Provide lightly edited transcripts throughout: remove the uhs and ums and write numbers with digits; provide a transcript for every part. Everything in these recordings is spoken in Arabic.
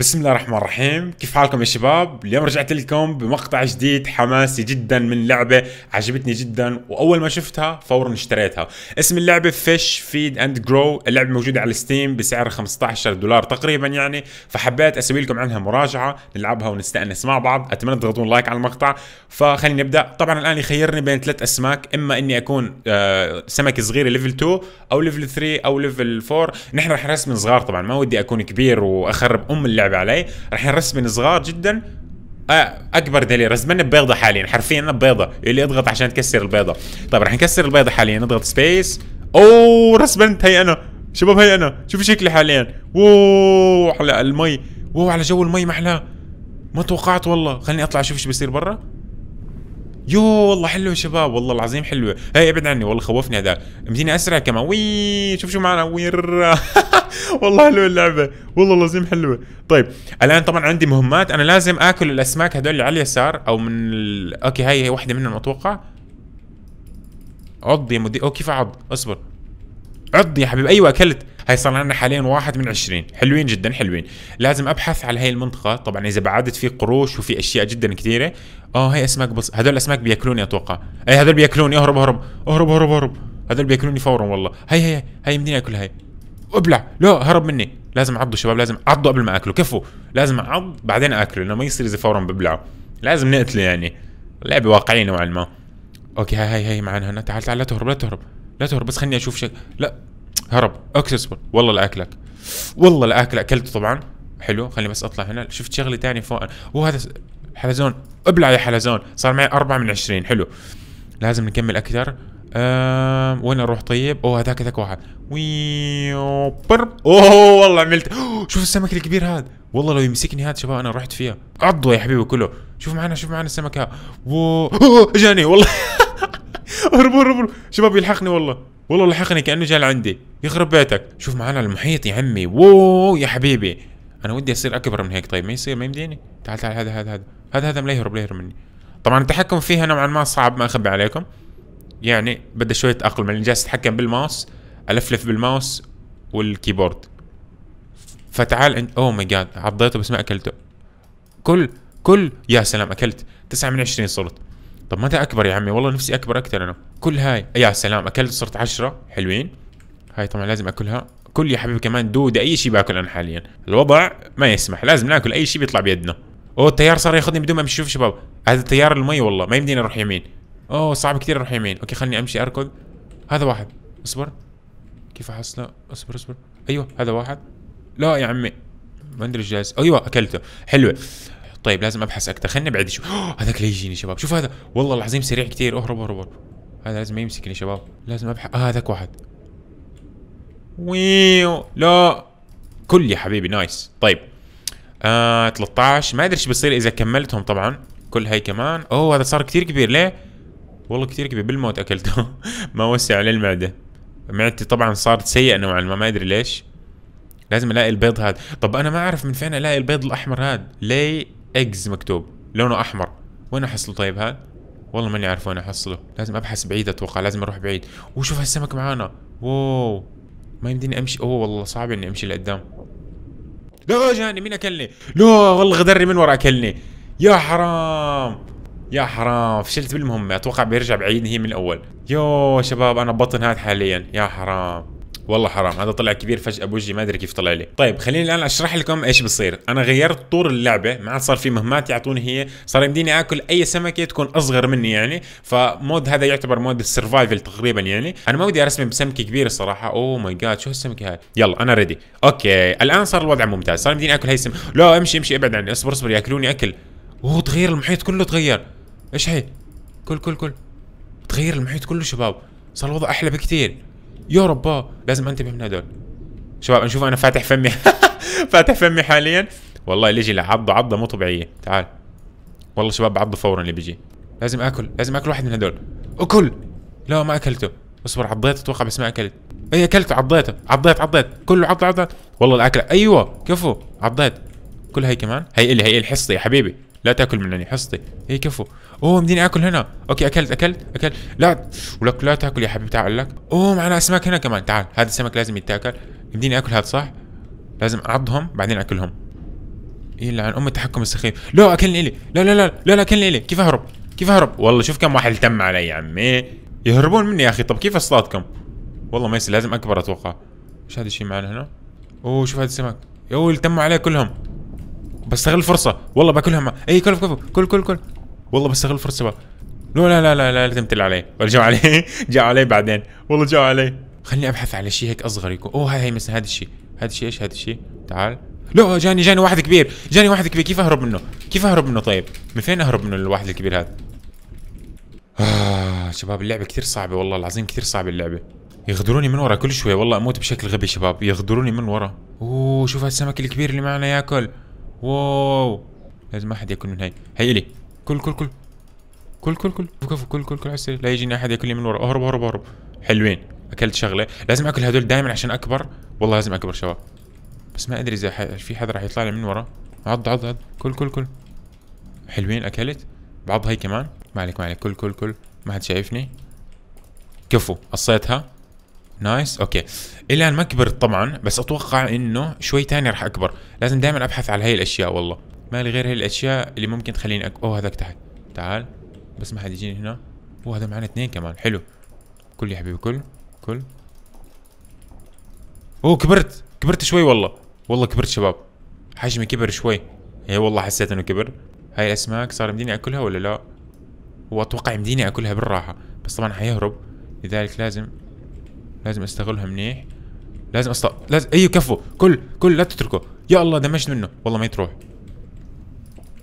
بسم الله الرحمن الرحيم. كيف حالكم يا شباب؟ اليوم رجعت لكم بمقطع جديد حماسي جدا من لعبة عجبتني جدا، واول ما شفتها فورا اشتريتها. اسم اللعبة فيش فيد اند جرو. اللعبة موجودة على ستيم بسعر $15 تقريبا يعني، فحبيت اسوي لكم عنها مراجعة نلعبها ونستأنس مع بعض. اتمنى تضغطون لايك على المقطع، فخلينا نبدأ. طبعا الان يخيرني بين ثلاث اسماك، اما اني اكون سمكة صغيرة ليفل 2 او ليفل 3 او ليفل 4. نحن رح نرسم صغار، طبعا ما ودي اكون كبير واخرب ام اللعبة علي. رح نرسم من صغار جدا. اكبر دليل رسمنا ببيضه حاليا، حرفيا ببيضه، اللي اضغط عشان تكسر البيضه. طيب رح نكسر البيضه حاليا، نضغط سبيس. اوه رسمت، هي انا شباب، هي انا. شوفوا شكلي حاليا، اوه على المي، اوه على جو المي، محلاه، ما توقعت والله. خليني اطلع اشوف ايش بيصير برا. يو والله حلوه يا شباب، والله العظيم حلوه. هي ابعد عني والله، خوفني هذا، مديني اسرع كمان. وي شوف شو معنا، وير والله حلوه اللعبه، والله العظيم حلوه. طيب الان طبعا عندي مهمات، انا لازم اكل الاسماك هذول اللي على اليسار او من اوكي هي وحده منهم اتوقع. عض يا مدير، اوه كيف اعض؟ اصبر، عض يا حبيبي. ايوه اكلت. هي صار لنا حاليا 1 من 20، حلوين جدا حلوين. لازم ابحث على هي المنطقه، طبعا اذا بعدت في قروش وفي اشياء جدا كثيره. هي اسماك بس، هذول الاسماك بياكلوني اتوقع. اي هذول بياكلوني، اهرب اهرب اهرب اهرب اهرب، هذول بياكلوني فورا والله. هي بدي اكل هي، ابلع، لا هرب مني. لازم اعضه شباب، لازم اعضه قبل ما اكله، كفو لازم اعض بعدين اكله، لانه ما يصير اذا فورا ببلعه، لازم نقتله يعني. اللعبه واقعيه نوعا ما. اوكي هي معنا هنا، تعال تعال، لا تهرب لا تهرب لا تهرب، بس خليني اشوف شيء. لا هرب، اكسسبل والله لا اكلك، والله لا اكلك. اكلته طبعا، حلو. خليني بس اطلع هنا، شفت شغله ثانيه فوق. وهذا حلزون، ابلع يا حلزون. صار معي 4 من 20، حلو. لازم نكمل اكثر. وين اروح طيب؟ اوه هذاك واحد، ويو بر. اوه والله عملت، شوف السمك الكبير هذا، والله لو يمسكني هذا شباب انا رحت فيها. عضوا يا حبيبي كله. شوف معنا، شوف معنا السمك هذا. اوه اجاني والله. هربوا هربوا شباب، يلحقني والله، والله لحقني كانه جاي لعندي، يخرب بيتك. شوف معنا المحيط يا عمي. واو يا حبيبي، انا ودي اصير اكبر من هيك. طيب ما يصير، ما يمديني. تعال تعال، هذا هذا هذا هذا هذا، لا يهرب لا يهرب مني. طبعا التحكم فيها نوعا ما صعب، ما اخبي عليكم يعني، بدها شويه تاقلم، لاني جالس اتحكم بالماوس، الفلف بالماوس والكيبورد. فتعال انت. اوه ماي جاد، عضيته بس ما اكلته. كل يا سلام، اكلت 9 من 20 صرت. طب متى اكبر يا عمي؟ والله نفسي اكبر اكثر انا. كل هاي، يا سلام اكلت، صرت 10 حلوين. هاي طبعا لازم اكلها، كل يا حبيبي كمان دودة، اي شيء باكل انا حاليا، الوضع ما يسمح، لازم ناكل اي شيء بيطلع بيدنا. اوه التيار صار ياخذني بدون ما امشي. شوف شباب هذا التيار المي، والله ما يمديني اروح يمين، اوه صعب كثير اروح يمين. اوكي خليني امشي اركض. هذا واحد، اصبر كيف احصله، اصبر اصبر. ايوه هذا واحد، لا يا عمي ما ادري ايش جالس. ايوه اكلته، حلوه. طيب لازم ابحث اكثر، خليني بعيد. شوف هذاك لا يجيني شباب، شوف هذا والله العظيم سريع كثير. اهرب اهرب، هذا لازم يمسكني شباب، لازم ابحث. هذاك واحد، ويو لا كل يا حبيبي، نايس. طيب 13، ما ادري ايش بيصير اذا كملتهم طبعا. كل هي كمان، اوه هذا صار كثير كبير. ليه؟ والله كثير كبير، بالموت اكلته. ما وسع علي المعده، معدتي طبعا صارت سيئه نوعا ما، ما ادري ليش. لازم الاقي البيض هذا، طب انا ما اعرف من فين الاقي البيض الاحمر هذا. ليه اكس مكتوب لونه احمر، وين احصله طيب هذا؟ والله ماني عارف وين احصله، لازم ابحث بعيد اتوقع، لازم اروح بعيد. وشوف هالسمك معانا، واو ما يمديني امشي. اوه والله صعب اني امشي لقدام. لا جاني، مين اكلني؟ لا والله غدرني من ورا اكلني، يا حرام يا حرام، فشلت بالمهمه. اتوقع بيرجع بعيد هي من الاول. يو شباب انا ببطن هذا حاليا، يا حرام والله حرام، هذا طلع كبير فجأة بوجهي، ما ادري كيف طلع لي. طيب خليني الان اشرح لكم ايش بصير. انا غيرت طور اللعبة، ما عاد صار في مهمات يعطوني هي، صار يمديني اكل اي سمكة تكون اصغر مني يعني، فمود هذا يعتبر مود السرفايفل تقريبا يعني. انا ما ودي ارسم بسمكة كبيرة صراحة. اوه ماي جاد شو هالسمكة هاي، يلا انا ريدي. اوكي الان صار الوضع ممتاز، صار يمديني اكل هي السمكة. لا امشي امشي، ابعد عني، اصبر اصبر ياكلوني اكل. اوه تغير المحيط كله، تغير. ايش هي؟ كل كل كل، تغير المحيط كله شباب، صار الوضع احلى بكثير. يا رباه لازم انتبه من هدول شباب. نشوف انا فاتح فمي فاتح فمي حاليا والله. اللي يجي لعضه عضه مو طبيعيه، تعال والله شباب بعضه فورا اللي بيجي. لازم اكل، لازم اكل واحد من هدول. اكل، لا ما اكلته، اصبر عضيته اتوقع بس ما اكلت. اي اكلته، عضيته، عضيت عضيت كله، عض عض والله الاكل. ايوه كفو عضيت كل هي كمان. هي اللي هي الحصتي يا حبيبي، لا تاكل مني حصتي. اي كفو، اوه مديني اكل هنا. اوكي اكلت اكلت اكلت، لا ولك لا تاكل يا حبيبي، تعال لك. اوه معنا اسماك هنا كمان، تعال هذا السمك لازم يتاكل. مديني اكل هذا صح، لازم اعضهم بعدين اكلهم. يلعن ام التحكم السخيف. لا اكلني الي، لا لا لا لا لا اكلني الي. كيف اهرب؟ كيف اهرب؟ والله شوف كم واحد التم علي يا عمي، يهربون مني يا اخي. طب كيف اصطادكم؟ والله ما يصير، لازم اكبر اتوقع. ايش هذا الشيء معنا هنا؟ اوه شوف هذا السمك، يو التموا عليه كلهم. بستغل الفرصة، والله باكلهم. اي كلف كلف كل كل كل، والله بستغل الفرصة بقى. لا لا لا لا لا لازم تلع عليه، ولا جو عليه جو عليه بعدين، والله جو عليه. خليني ابحث على شيء هيك اصغر يكون. اوه هاي مثلا هذا الشيء، هذا الشيء ايش هذا الشيء؟ تعال. لا جاني واحد كبير، جاني واحد كبير، كيف اهرب منه؟ كيف اهرب منه طيب؟ من فين اهرب منه الواحد الكبير هذا؟ شباب اللعبة كثير صعبة والله العظيم، كثير صعبة اللعبة. يغدروني من ورا كل شوي، والله اموت بشكل غبي شباب، يغدروني من ورا. اوه شوف هالسمك الكبير اللي معنا ياكل. واو لازم ما حد ياكل من هي، هي الي. كل كل كل كل كل كل كفو كل كل كل على السريع، لا يجيني احد ياكلني من ورا. اهرب اهرب اهرب. حلوين، اكلت شغلة، لازم اكل هدول دائما عشان اكبر، والله لازم اكبر شباب. بس ما ادري اذا في حدا راح يطلع لي من ورا. عض عض عض. كل كل كل. حلوين اكلت، بعض هي كمان. ما عليك ما عليك، كل كل كل، ما حد شايفني. كفو، قصيتها. نايس، اوكي. الان ما كبرت طبعا، بس اتوقع انه شوي ثاني راح اكبر، لازم دائما ابحث على هي الاشياء والله، مالي غير هي الاشياء اللي ممكن تخليني اكبر. اوه هذاك تحت، تعال، بس ما حد يجيني هنا. وهذا معنا اثنين كمان، حلو. كل يا حبيبي كل، كل. اوه كبرت، كبرت شوي والله، والله كبرت شباب. حجمي كبر شوي، اي والله حسيت انه كبر. هاي الاسماك صار مديني اكلها ولا لا؟ واتوقع مديني اكلها بالراحه، بس طبعا حيهرب، لذلك لازم استغلها منيح. لازم لازم، ايوه كفو، كل كل، لا تتركه. يا الله دمجت منه، والله ما يتروح.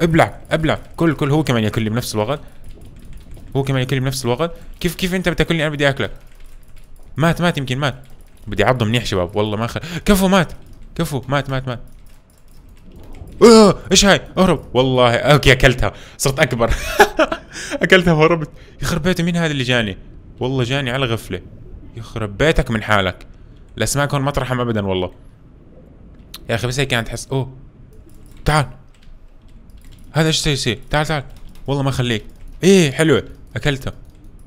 ابلع ابلع، كل كل، هو كمان ياكلني بنفس الوقت. هو كمان ياكلني بنفس الوقت، كيف انت بتاكلني انا بدي اكلك؟ مات مات، يمكن مات. بدي اعضه منيح شباب، والله ما كفو مات، كفو مات مات مات. اوه ايش هاي؟ اهرب. والله اوكي اكلتها، صرت اكبر. اكلتها وهربت. يخرب بيته مين هذا اللي جاني؟ والله جاني على غفله. يخرب بيتك من حالك، الاسماك هون ما ترحم ابدا والله يا اخي. بس هيك كانت تحس. اوه تعال، هذا ايش سيصير؟ تعال تعال، والله ما خليك. ايه حلوه اكلتها،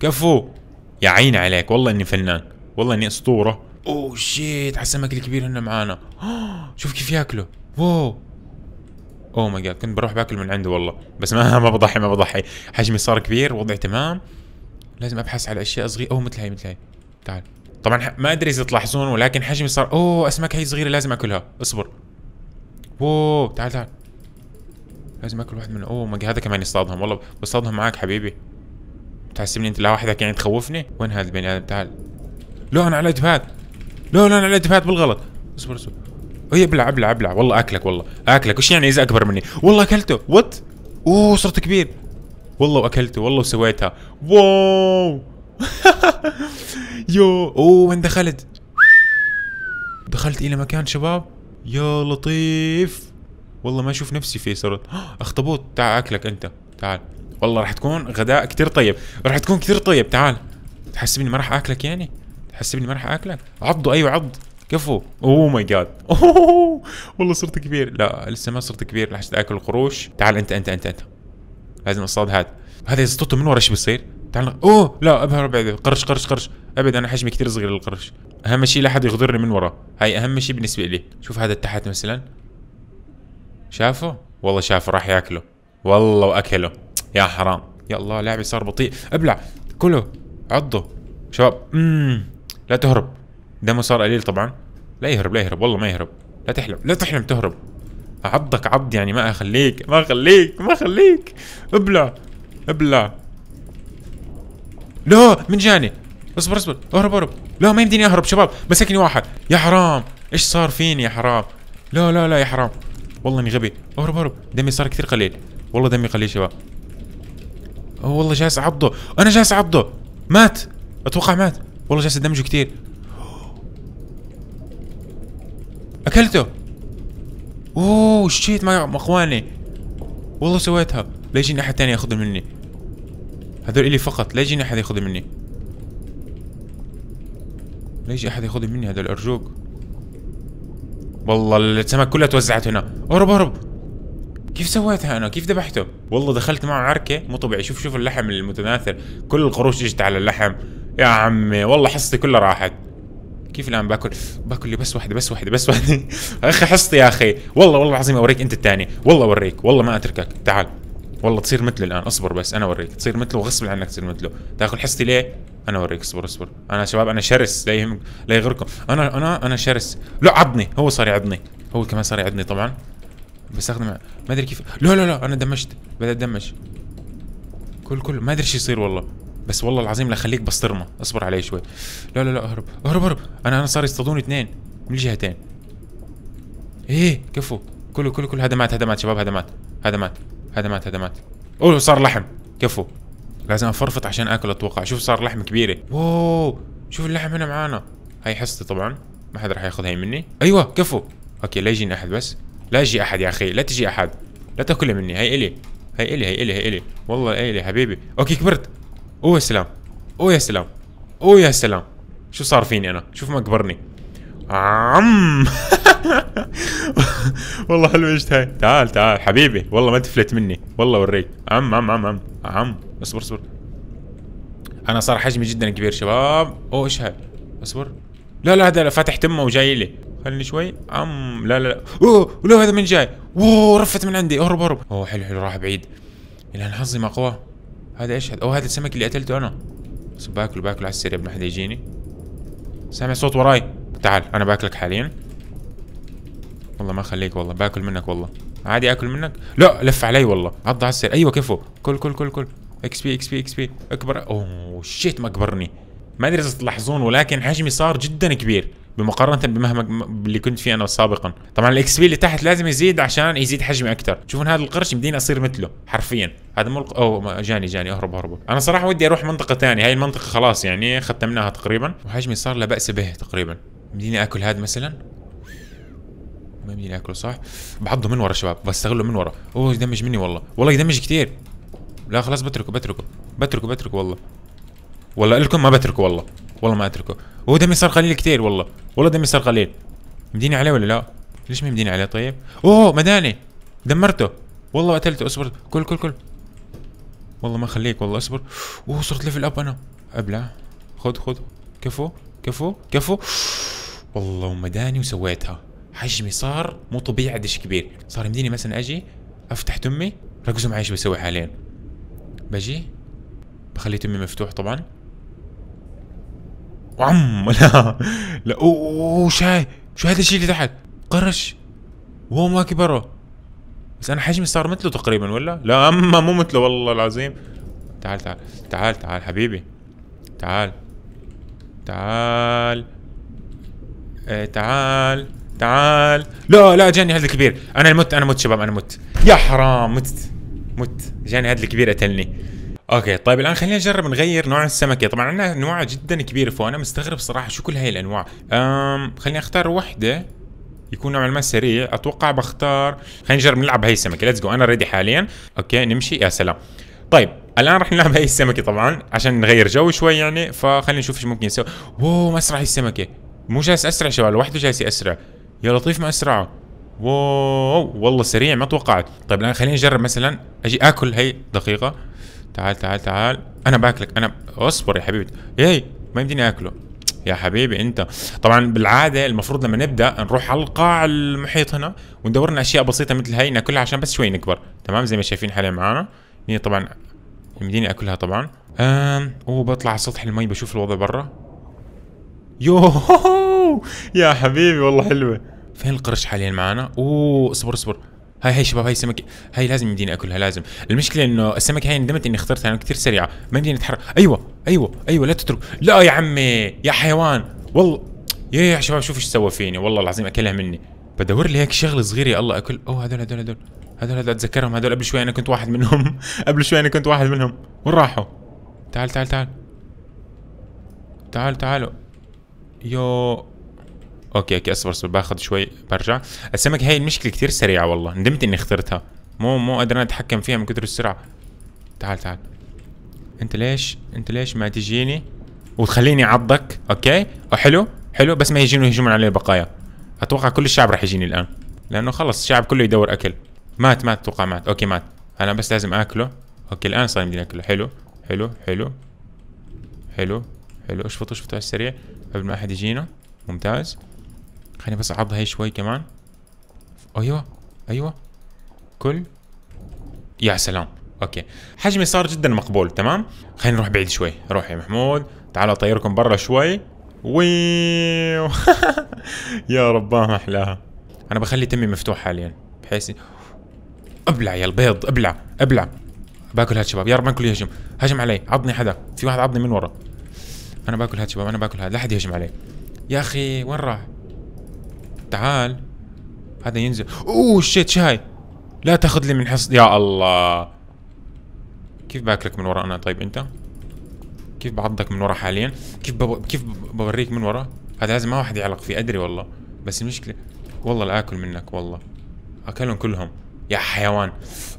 كفو. يا عيني عليك، والله اني فنان، والله اني اسطوره. اوه شيت على السمك الكبير هنا معانا. شوف كيف ياكله، واو. اوه ماي جاد، كنت بروح باكل من عنده والله، بس ما بضحي، حجمي صار كبير، وضعي تمام. لازم ابحث على اشياء صغيره. اوه مثل هي، مثل هي، تعال. طبعا ما ادري اذا تلاحظون ولكن حجمي صار. اوه اسماك هي صغيره لازم اكلها، اصبر. اوه تعال تعال، لازم اكل واحد منهم. اوه ماي جاد، هذا كمان يصطادهم، والله بصطادهم معك حبيبي. بتحسبني انت لا واحدك يعني تخوفني؟ وين هذا البني ادم؟ تعال. لا انا على دفات، لا انا على دفات بالغلط، اصبر اصبر. هي ابلع ابلع ابلع، والله اكلك، والله اكلك. وش يعني اذا اكبر مني؟ والله اكلته، وات. اوه صرت كبير والله، واكلته والله وسويتها، واو. يو اوه وين دخلت؟ دخلت الى مكان شباب يا لطيف، والله ما اشوف نفسي فيه. صرت اخطبوط، تعال اكلك انت، تعال. والله راح تكون غداء كثير طيب، راح تكون كثير طيب. تعال، تحسبني ما راح اكلك يعني؟ تحسبني ما راح اكلك؟ عضه، ايوه عض، كفو. اوه ماي جاد، اوه والله صرت كبير. لا لسه ما صرت كبير، رح اكل قروش. تعال انت انت انت انت، لازم اصطاد هذا اذا صطته من ورا ايش بيصير؟ تعال. اوه لا ابهر، ابعد. قرش قرش قرش، ابعد، انا حجمي كثير صغير للقرش. اهم شيء لا حد يغدرني من ورا، هاي اهم شيء بالنسبه لي. شوف هذا تحت مثلا، شافه؟ والله شافه، راح ياكله والله، واكله يا حرام. يا الله لعبي صار بطيء. ابلع، كله، عضه شباب. لا تهرب، دمه صار قليل طبعا. لا يهرب لا يهرب، والله ما يهرب. لا تحلم لا تحلم تهرب، اعضك عض يعني، ما اخليك ما اخليك ما اخليك. ابلع ابلع. لا من جاني، اصبر اصبر، اهرب اهرب. لا ما يمديني اهرب شباب، مسكني واحد يا حرام. ايش صار فيني يا حرام؟ لا لا لا يا حرام، والله اني غبي. اهرب اهرب، دمي صار كثير قليل، والله دمي قليل شباب. والله جالس اعضه، انا جالس اعضه. مات اتوقع، مات والله جالس ادمجه كثير. اكلته، اوه شيت مع اخواني، والله سويتها. لا يجيني احد ثاني ياخذهم مني، هذول الي فقط، لا يجيني احد ياخذهم مني، لا يجي احد ياخذهم مني هذول، ارجوك. والله السمك كلها توزعت هنا. اهرب اهرب. كيف سويتها انا؟ كيف ذبحته؟ والله دخلت معه عركه مو طبيعي. شوف شوف اللحم المتناثر، كل القروش اجت على اللحم يا عمي، والله حصتي كلها راحت. كيف اللي عم باكل؟ باكل لي بس وحده بس وحده بس وحده. اخي حصتي يا اخي، والله والله العظيم اوريك انت الثاني، والله اوريك، والله ما اتركك، تعال والله تصير مثله الان، اصبر بس انا اوريك، تصير مثله غصب عنك تصير مثله، تاكل حصتي ليه؟ انا اوريك، اصبر اصبر، انا شباب انا شرس، لا يهمك لا يغركم، انا شرس، لا عضني، هو صار يعضني، هو كمان صار يعضني طبعا. بستخدم ما ادري كيف، لا لا لا انا دمجت، بدأت ادمج. كل ما ادري شو يصير والله، بس والله العظيم لا خليك بسطرمه، اصبر علي شوي. لا لا لا اهرب اهرب اهرب، انا صار يصطادوني اثنين من الجهتين. ايه كفو، كله كله كله، هدمات هدمات شباب، هدمات هدمات هدمات هدمات. اوه صار لحم، كفو لازم افرفط عشان اكل اتوقع. شوف صار لحم كبيره، اوه شوف اللحم هنا معانا، هاي حصتي طبعا ما حدا راح ياخذ هاي مني. ايوه كفو، اوكي لا يجيني احد، بس لا يجي احد يا اخي، لا تجي احد، لا تاكلها مني، هي الي هي الي هي الي هي الي، والله هي الي حبيبي. اوكي كبرت، اوه يا سلام، اوه يا سلام، اوه يا سلام، شو صار فيني انا؟ شوف ما كبرني. عم والله حلوه اجت هاي، تعال تعال حبيبي، والله ما تفلت مني، والله اوريك. عم عم عم عم عم، اصبر اصبر، انا صار حجمي جدا كبير شباب. اوه ايش هاي؟ اصبر، لا لا هذا فاتح تمه وجاي لي، خلني شوي. عم لا لا لا، اوه ولو هذا من جاي، اوه رفت من عندي، اهرب اهرب. اوه حلو حلو، راح بعيد، الان حظي ما قوى. هذا ايش هذا؟ اوه هذا السمك اللي قتلته انا، بس باكله باكله على السريع قبل ما حدا يجيني. سامع صوت وراي، تعال انا باكلك حاليا، والله ما خليك، والله باكل منك، والله عادي اكل منك، لا لف علي والله، عض على السريع. ايوه كفو، كل كل كل كل، اكس بي اكس بي اكس بي، اكبر. اوه شيت ما كبرني، ما ادري اذا تلاحظون ولكن حجمي صار جدا كبير بمقارنة بمهما اللي كنت فيه انا سابقا. طبعا الاكس بي اللي تحت لازم يزيد عشان يزيد حجمي اكثر. تشوفون هذا القرش بديني اصير مثله حرفيا، هذا مو اوه جاني جاني، اهرب اهرب. انا صراحة ودي اروح منطقة ثانية، هاي المنطقة خلاص يعني ختمناها تقريبا، وحجمي صار لا بأس به تقريبا. بديني اكل هذا مثلا، ما بديني اكله صح، بعضه من ورا شباب، بستغله من ورا. اوه يدمج مني والله، والله يدمج كثير. لا خلاص بتركه بتركه بتركه بتركه، والله والله لكم ما بتركه، والله والله ما اتركه. هو دمي صار قليل كثير، والله والله دمي صار قليل. مديني عليه ولا لا؟ ليش ما مديني عليه؟ طيب اوه مداني، دمرته والله قتلته. اصبر كل كل كل، والله ما خليك، والله اصبر. اوه صرت ليفل اب انا، ابلع خذ خذ، كفو كفو كفو، والله ومداني وسويتها. حجمي صار مو طبيعي قديش كبير، صار مديني مثلا اجي افتح تمي، ركزوا معي شو بسوي حاليا. بجي بخلي تمي مفتوح طبعا، وعم لا لا، اوه شاي شو هذا الشيء اللي تحت؟ قرش، وهو ما كبره، بس انا حجمي صار مثله تقريبا ولا؟ لا اما مو مثله والله العظيم. تعال تعال تعال تعال حبيبي، تعال تعال تعال تعال. لا لا جاني هذا الكبير، انا مت انا مت شباب، انا مت يا حرام، مت مت جاني هذا الكبير قتلني. اوكي طيب الان خلينا نجرب نغير نوع السمكه، طبعا عندنا انواع جدا كبيره فانا مستغرب صراحه شو كل هاي الانواع. خليني اختار وحده يكون نوعا ما سريع، اتوقع بختار، خلينا نجرب نلعب هاي السمكه، ليتس جو، انا ريدي حاليا. اوكي نمشي، يا سلام. طيب الان رح نلعب هاي السمكه طبعا عشان نغير جو شوي يعني، فخلينا نشوف شو ممكن نسوي. واو ما اسرع هاي السمكه، مو جالس اسرع شباب، لوحده جالس اسرع، يا لطيف ما اسرعه. واو والله سريع ما توقعت. طيب الان خلينا نجرب مثلا اجي اكل هاي، دقيقه تعال تعال تعال، انا باكلك انا، اصبر يا حبيبي، اي ما يمديني اكله يا حبيبي انت. طبعا بالعاده المفروض لما نبدا نروح على القاع المحيط هنا وندور لنا اشياء بسيطه مثل هي ناكلها عشان بس شوي نكبر، تمام زي ما شايفين حاليا معانا. هي طبعا يمديني اكلها طبعا. وبطلع على سطح المي بشوف الوضع برا. يوه يا حبيبي والله حلوه. فين القرش حاليا معانا؟ اوه اصبر اصبر، هاي هاي شباب، هاي السمكة هاي لازم يمديني اكلها لازم. المشكلة انه السمكة هاي ندمت اني اخترتها، انا كثير سريعة ما يمديني اتحرك. ايوه ايوه ايوه لا تترك، لا يا عمي يا حيوان، والله يا شباب شوف ايش سوى فيني، والله العظيم اكلها مني. بدور لي هيك شغلة صغيرة، يا الله اكل. اوه هذول هذول هذول هذول هذول اتذكرهم، هذول قبل شوي انا كنت واحد منهم. قبل شوي انا كنت واحد منهم، وين راحوا؟ تعال تعال تعال تعال تعالوا. يو اوكي اوكي اصبر اصبر، باخذ شوي برجع. السمك هاي المشكله كثير سريعه، والله ندمت اني اخترتها، مو قادر اتحكم فيها من كثر السرعه. تعال تعال، انت ليش ما تجيني وتخليني اعضك؟ اوكي حلو حلو، بس ما يجينوا يهجمون علي البقايا. اتوقع كل الشعب راح يجيني الان، لانه خلص الشعب كله يدور اكل. مات اتوقع مات. اوكي مات، انا بس لازم اكله. اوكي الان صار بدي اكله. حلو حلو حلو حلو حلو، اشفطه اشفطه على السريع قبل ما احد يجينا. ممتاز. خليني بس اعضها هي شوي كمان. ايوه ايوه كل. يا سلام. اوكي حجمي صار جدا مقبول. تمام خلينا نروح بعيد شوي. روح يا محمود تعال اطيركم برا شوي. ويو يا رباه احلاها. انا بخلي تمي مفتوح حاليا بحيث ابلع يا البيض ابلع ابلع. باكل هاد شباب يا رب ما كله يهجم. هجم علي عضني حدا. في واحد عضني من ورا. انا باكل هاد شباب انا باكل هاد. لا حد يهجم علي يا اخي. وين راح؟ تعال هذا ينزل. اوه شيت شاي. لا تاخذ لي من حص. يا الله كيف باكلك من ورا انا. طيب انت كيف بعضك من ورا حاليا؟ كيف بوريك من ورا؟ هذا لازم ما واحد يعلق فيه ادري والله. بس المشكله والله لا اكل منك والله. اكلهم كلهم يا حيوان.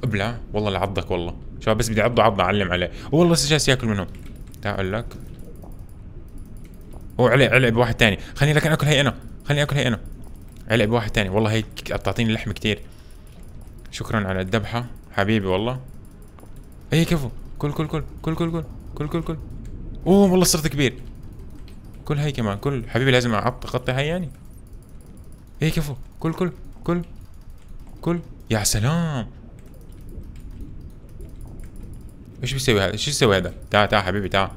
ابلع والله لا عضك والله. شباب بس بدي اعضه عضه اعلم عليه. والله لسه جالس ياكل منهم. تعال لك. هو علق بواحد ثاني. خليني لكن اكل هي انا. خليني اكل هي انا. علق بواحد ثاني والله. هي بتعطيني لحم كثير. شكرا على الذبحه حبيبي والله. اي كفو. كل كل كل كل كل كل كل كل كل. اوه والله صرت كبير. كل هي كمان كل حبيبي. لازم اعط خطه هي يعني. اي كفو. كل كل كل كل. يا سلام. ايش بيسوي هذا؟ ايش يسوي هذا؟ تعال تعال حبيبي تعال.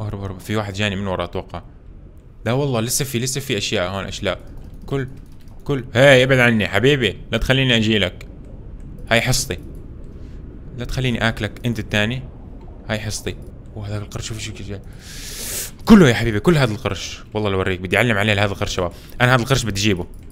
اهرب اهرب. في واحد جاني من ورا اتوقع. لا والله لسه في اشياء هون اشلاء. كل كل. هاي ابعد عني حبيبي. لا تخليني اجي لك. هاي حصتي. لا تخليني اكلك انت الثاني. هاي حصتي. وهذا القرش شوف شو جاي. كله يا حبيبي كل هذا القرش. والله لوريك بدي اعلم عليه هذا القرش شباب. انا هذا القرش بدي اجيبه.